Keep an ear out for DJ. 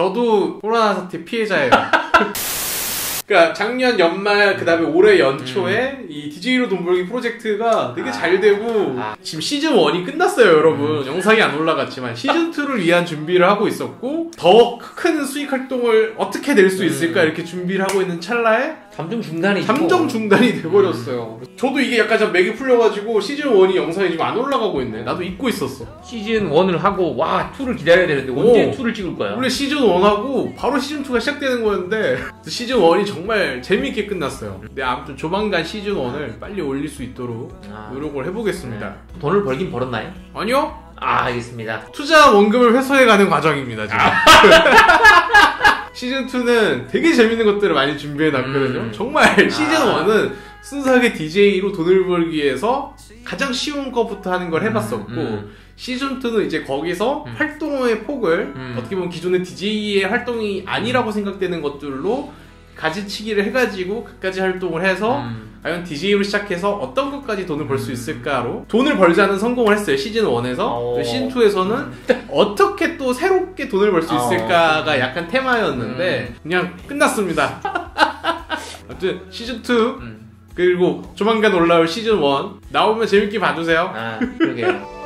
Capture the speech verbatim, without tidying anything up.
저도 코로나 사태 피해자예요. 그러니까 작년 연말 그 다음에 올해 연초에 음. 이 디제이로 돈 벌기 프로젝트가 되게 잘 되고 아. 지금 시즌 원이 끝났어요 여러분. 음. 영상이 안 올라갔지만 시즌 투를 위한 준비를 하고 있었고 더 큰 수익 활동을 어떻게 낼 수 있을까 음. 이렇게 준비를 하고 있는 찰나에 잠정 중단이 잠정 중단이 돼버렸어요. 음. 저도 이게 약간 좀 맥이 풀려가지고 시즌 원이 영상이 지금 안 올라가고 있네. 나도 잊고 있었어. 시즌 원을 하고 와 투를 기다려야 되는데 언제 오. 투를 찍을 거야? 원래 시즌 원하고 바로 시즌 투가 시작되는 거였는데 시즌 원이 정말 재미있게 끝났어요. 근데 아무튼 조만간 시즌 원을 빨리 올릴 수 있도록 아. 노력을 해보겠습니다. 네. 돈을 벌긴 벌었나요? 아니요. 아 알겠습니다. 투자 원금을 회수해가는 과정입니다 지금. 아. 시즌 투는 되게 재밌는 것들을 많이 준비해놨거든요. 음. 정말 아. 시즌 원은 순수하게 디제이로 돈을 벌기 위해서 가장 쉬운 것부터 하는 걸 해봤었고 음. 시즌 투는 이제 거기서 음. 활동의 폭을 음. 어떻게 보면 기존의 디제이의 활동이 아니라고 생각되는 것들로 가지치기를 해가지고 끝까지 활동을 해서 음. 과연 디제이로 시작해서 어떤 것까지 돈을 벌 수 있을까로 돈을 벌자는 성공을 했어요. 시즌 원에서 시즌 투에서는 음. 어떻게 또 새롭게 돈을 벌 수 있을까가 약간 테마였는데 음. 그냥 끝났습니다. 아무튼 시즌 투 그리고 조만간 올라올 시즌 원 나오면 재밌게 봐주세요. 아, 그러게요.